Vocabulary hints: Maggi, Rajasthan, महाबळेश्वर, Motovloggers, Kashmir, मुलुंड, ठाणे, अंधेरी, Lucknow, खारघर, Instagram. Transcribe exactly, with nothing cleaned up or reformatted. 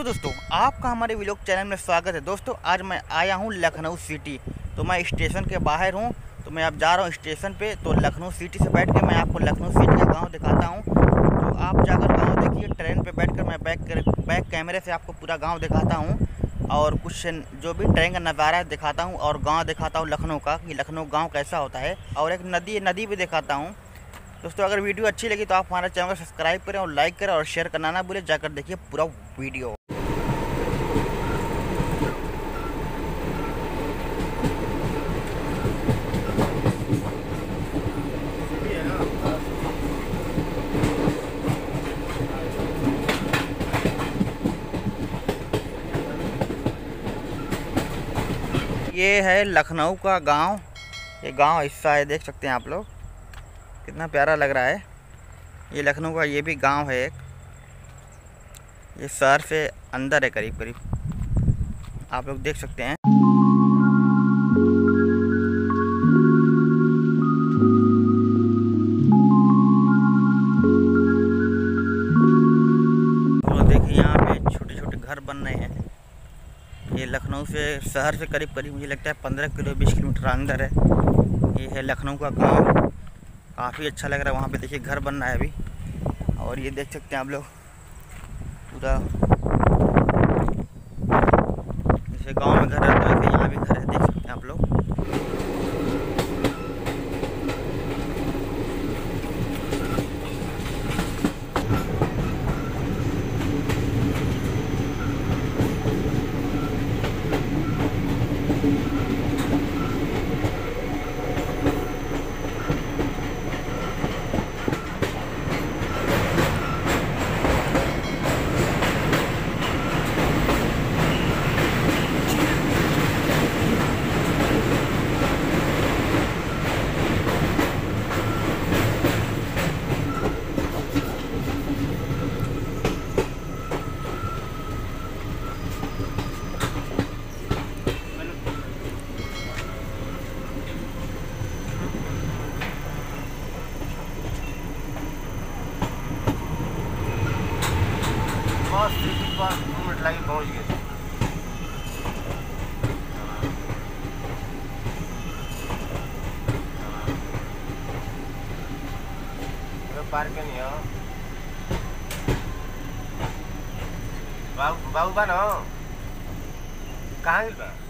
Hello दोस्तों, आपका हमारे व्लॉग चैनल में स्वागत है। दोस्तों आज मैं आया हूँ लखनऊ सिटी। तो मैं स्टेशन के बाहर हूँ, तो मैं अब जा रहा हूँ स्टेशन पे। तो लखनऊ सिटी से बैठ के मैं आपको लखनऊ सिटी का गांव दिखाता हूँ। तो आप जाकर गांव देखिए। ट्रेन पे बैठकर मैं बैक बैक कैमरे से आपको पूरा गाँव दिखाता हूँ और कुछ जो भी ट्रेन का नज़ारा दिखाता हूँ और गाँव दिखाता हूँ लखनऊ का कि लखनऊ गाँव कैसा होता है, और एक नदी नदी भी दिखाता हूँ। दोस्तों अगर वीडियो अच्छी लगी तो आप हमारा चैनल सब्सक्राइब करें और लाइक करें और शेयर करना ना भूलें। जाकर देखिए पूरा वीडियो। ये है लखनऊ का गांव। ये गांव हिस्सा है, देख सकते हैं आप लोग, कितना प्यारा लग रहा है। ये लखनऊ का ये भी गांव है एक, ये शहर से अंदर है करीब करीब, आप लोग देख सकते हैं। तो देखिए यहाँ पे छोटे छोटे घर बन रहे हैं। ये लखनऊ से शहर से करीब करीब मुझे लगता है पंद्रह किलो बीस किलोमीटर अंदर है। ये है लखनऊ का गांव, काफ़ी अच्छा लग रहा है। वहाँ पे देखिए घर बन रहा है अभी, और ये देख सकते हैं आप लोग पूरा जैसे गांव में घर रहता है वैसे यहाँ भी घर है, देख सकते हैं आप लोग। बस एक बार दो मिनट लगे पहुँच गए। पार्क नहीं हो बाबू बाबू बनो कहाँ गए?